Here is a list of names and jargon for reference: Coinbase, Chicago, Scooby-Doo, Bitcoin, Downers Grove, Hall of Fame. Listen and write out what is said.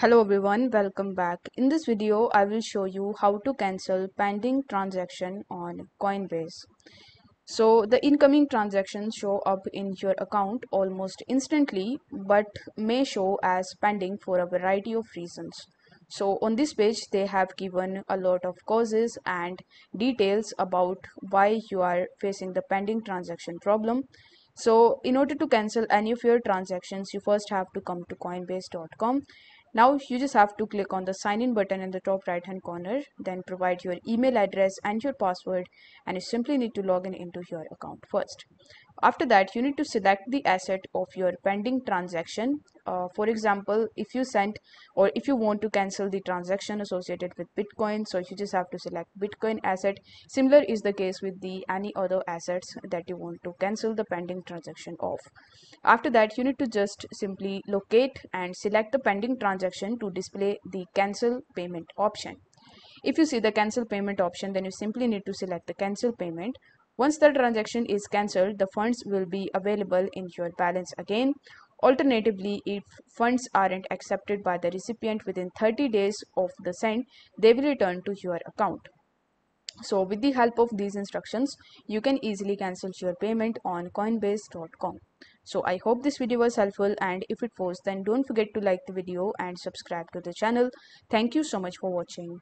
Hello everyone, welcome back. In this video, I will show you how to cancel pending transaction on Coinbase. So the incoming transactions show up in your account almost instantly, but may show as pending for a variety of reasons. So on this page, they have given a lot of causes and details about why you are facing the pending transaction problem. So in order to cancel any of your transactions, you first have to come to coinbase.com. Now you just have to click on the sign in button in the top right hand corner, then provide your email address and your password, and you simply need to log in into your account first. After that, you need to select the asset of your pending transaction. For example, if you want to cancel the transaction associated with Bitcoin, so you just have to select Bitcoin asset. Similar is the case with any other assets that you want to cancel the pending transaction of. After that, you need to just simply locate and select the pending transaction to display the cancel payment option. If you see the cancel payment option, then you simply need to select the cancel payment. Once the transaction is cancelled, the funds will be available in your balance again. Alternatively, if funds aren't accepted by the recipient within 30 days of the send, they will return to your account. So with the help of these instructions, you can easily cancel your payment on coinbase.com. So I hope this video was helpful, and if it was, then don't forget to like the video and subscribe to the channel. Thank you so much for watching.